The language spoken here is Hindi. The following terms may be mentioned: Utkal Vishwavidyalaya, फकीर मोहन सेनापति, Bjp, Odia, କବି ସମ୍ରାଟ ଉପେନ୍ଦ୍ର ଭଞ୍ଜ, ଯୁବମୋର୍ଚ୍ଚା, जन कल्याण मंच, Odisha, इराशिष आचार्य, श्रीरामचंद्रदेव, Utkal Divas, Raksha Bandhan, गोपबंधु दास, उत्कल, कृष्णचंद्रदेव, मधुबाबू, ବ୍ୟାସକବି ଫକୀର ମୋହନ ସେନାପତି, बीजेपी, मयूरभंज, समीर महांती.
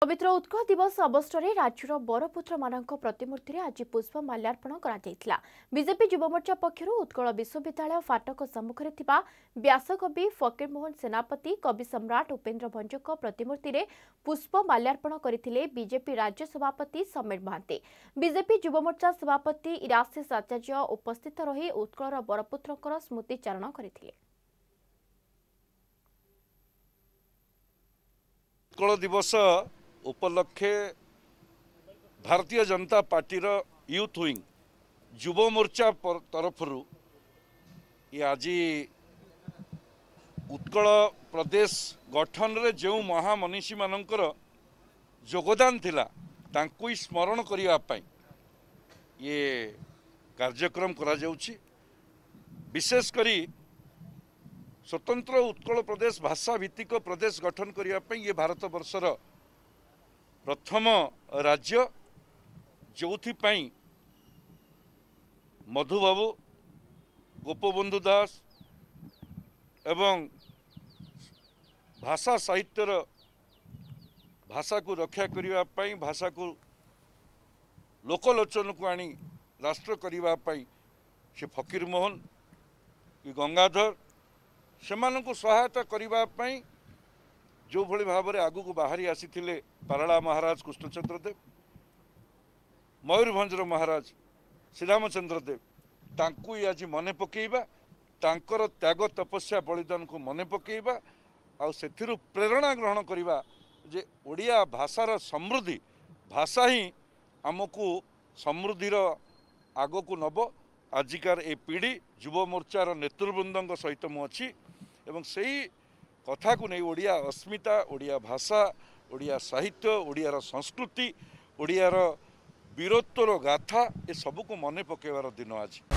पवित्र उत्कल दिवस अवसर में राज्यर बरपुत्र मान प्रतिमूर्ति आज पुष्प माल्यार्पण करा बीजेपी युवमोर्चा पक्षर उत्कल विश्वविद्यालय फाटक सम्मुखें थिबा व्यासकवि फकीर मोहन सेनापति कवि सम्राट उपेन्द्र भंजक प्रतिमूर्ति में पुष्प माल्यार्पण करथिले। बीजेपी राज्य सभापति समीर महांती बीजेपी युवमोर्चा सभापति इराशिष आचार्य उपस्थित रही उत्कल बरपुत्र स्मृतिचारण करथिले। उत्कल दिवस उपलक्षे Bharatiya Janata Party youth wing Yuva Morcha तरफ ये आज उत्कल प्रदेश गठन रे जो महामनीषी मानकर योगदान थिला तांकु स्मरण करिया पई ये कार्यक्रम करा जाउची। विशेष करी स्वतंत्र उत्कल प्रदेश भाषा भित्तिक प्रदेश गठन करिया पई ये भारत वर्षर प्रथम राज्य जो मधुबाबू गोपबंधु दास एवं भाषा साहित्यर भाषा को रक्षा करने भाषा को लोकलोचन को आनी राष्ट्र करने से फकीर मोहन कि गंगाधर से मानू सहायता करने जो भली भाव में आगू को बाहरी आसी थिले पारला महाराज कृष्णचंद्रदेव मयूरभंजर महाराज श्रीरामचंद्रदेव तांकु आज मन पकेबा तांकर त्याग तपस्या बलिदान को मन पकेबा आ सेथिरु प्रेरणा ग्रहण करिबा जे ओडिया भाषार समृद्धि भाषा ही आमको समृद्धि आग को नब। आजिकार ए पीढ़ी युव मोर्चार नेतृवृंद सहित मुझी एवं सही कथा को नहीं ओडिया अस्मिता ओडिया भाषा ओडिया साहित्य ओडियार संस्कृति ओडियार वीरत्वर गाथा ए सबको मने पकेवार दिन आज।